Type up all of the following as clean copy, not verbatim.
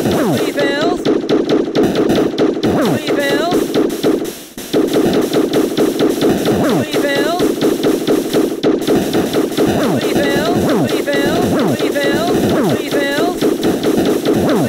Weevils! Weevils! Weevils! Weevils! Weevils! Weevils!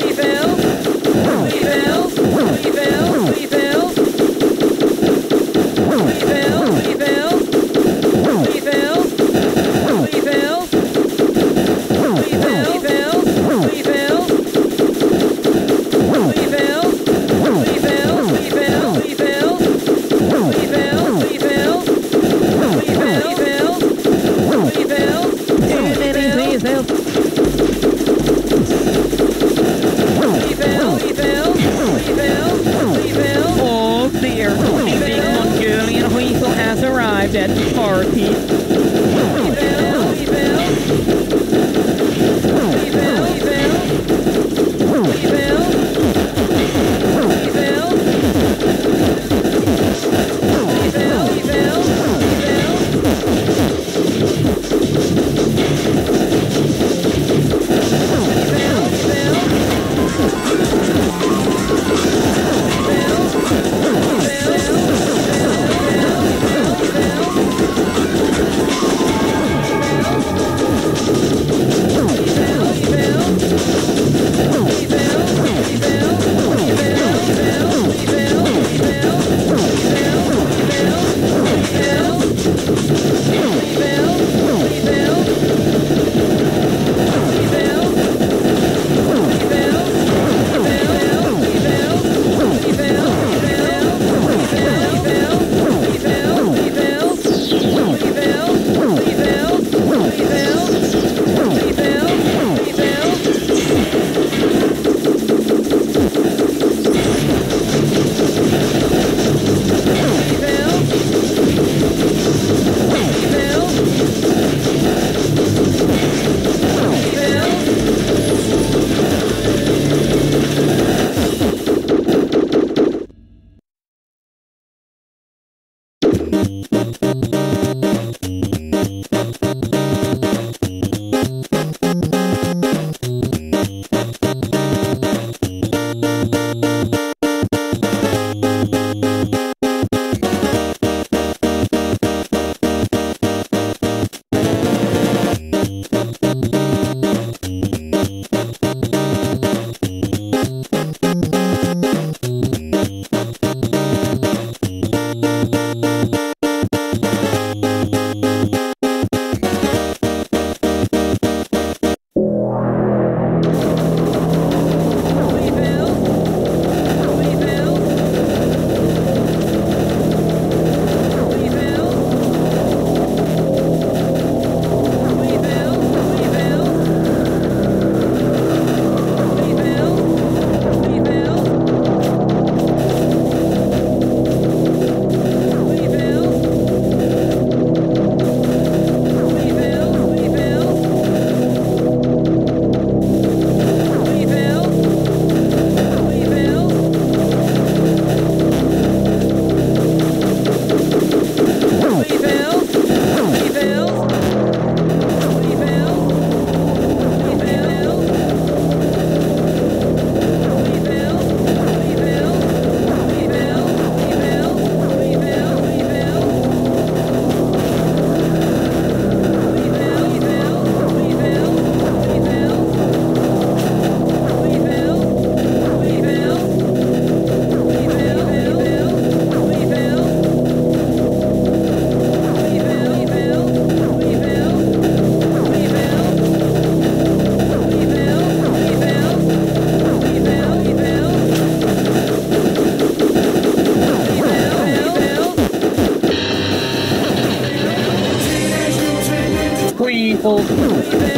Weevils! Weevil.